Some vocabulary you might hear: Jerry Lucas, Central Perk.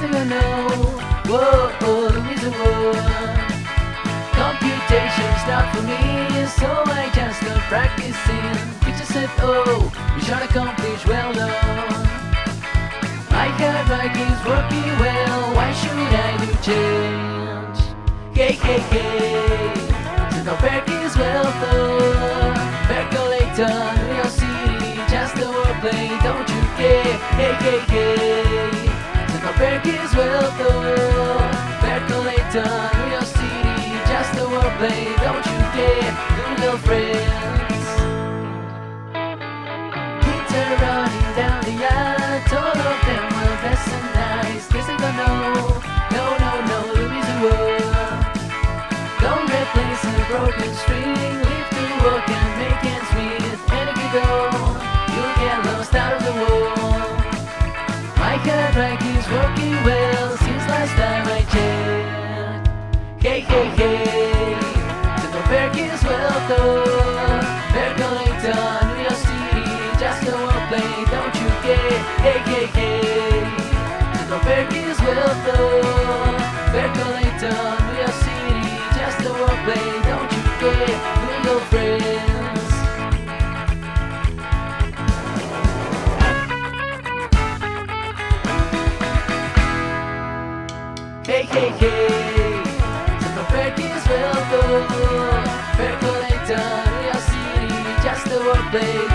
reasonable no. Whoa, oh, reasonable. Computation's not for me, so I just start practicing. Teacher said, oh, you should accomplish well done. My hierarchy's working well, why should I do change? Hey, hey, hey, Central Perk is well done. Percolator, you'll see, just the wordplay, don't you care? Hey, hey, hey, Central Perk is well done. Percolator, you'll see, just the wordplay, don't you care? Good little friends. Kids are running down the aisle, all of them were dressed and nice. This ain't gonna no, the reason why. Don't replace a broken string, leave to work and make ends meet. And if you go, you'll get lost out of the world. My hierarchy's working well since last time I checked. Hey, hey, hey, Central Perk is well done. Percolator, New York City, just a wordplay, don't you care? Hey, hey, hey, Central Perk is well done. Percolator, New York City, just a wordplay, don't you care? Little friend. Hey, hey, hey, Central Perk is well done. Percolator, New York City, just a wordplay.